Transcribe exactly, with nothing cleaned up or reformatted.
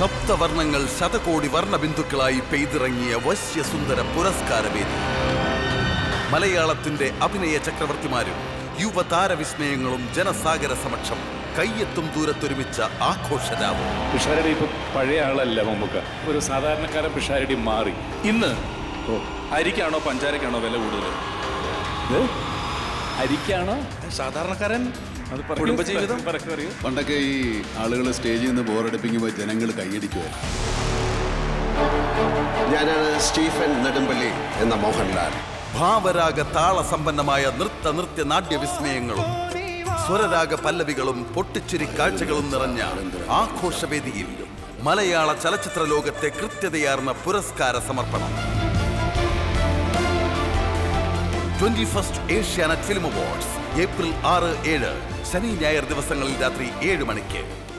സപ്തവർണ്ണങ്ങൾ ശതകോടി വർണ്ണബിന്ദുക്കളായി പെയ്തിറങ്ങിയ വശ്യസുന്ദര പുരസ്കാരവേദി. മലയാളത്തിന്റെ അഭിനയ ചക്രവർത്തിമാരും യുവതാരവിസ്മയങ്ങളും ജനസാഗര സമക്ഷം കയ്യെത്തും ദൂരത്തൊരുമിച്ച ആഘോഷരാവും. പിഷാരടി ഇപ്പം പഴയ ആളല്ല മമ്മൂക്ക, ഒരു സാധാരണക്കാരൻ പിഷാരടി മാറി. ഇന്ന് അരിക്കാണോ പഞ്ചാരക്കാണോ വില കൂടുതൽ? അരിക്കാണോ സാധാരണക്കാരൻ? കുടുംബജീവിതം പറയൂ. പണ്ടൊക്കെ ഈ ആളുകൾ സ്റ്റേജിൽ നിന്ന് ബോറടിപ്പിക്കുമ്പോൾ ജനങ്ങൾ കൈയടിക്കുമായിരുന്നു. ഞാനാണ് സ്റ്റീഫൻ നെടുമ്പള്ളി എന്ന മോഹൻലാൽ. ഭാവരാഗ താളസമ്പന്നമായ നൃത്ത നൃത്യ നാട്യ വിസ്മയങ്ങളും സ്വരരാഗ പല്ലവികളും പൊട്ടിച്ചിരി കാഴ്ചകളും നിറഞ്ഞ ആഘോഷവേദിയിൽ മലയാള ചലച്ചിത്ര ലോകത്തെ കൃത്യതയാർന്ന പുരസ്കാര സമർപ്പണം. Twenty first Asianet film awards April ആറ് ഏഴ് ശനി ഞായർ ദിവസങ്ങളിൽ രാത്രി ഏഴ് മണിക്ക്.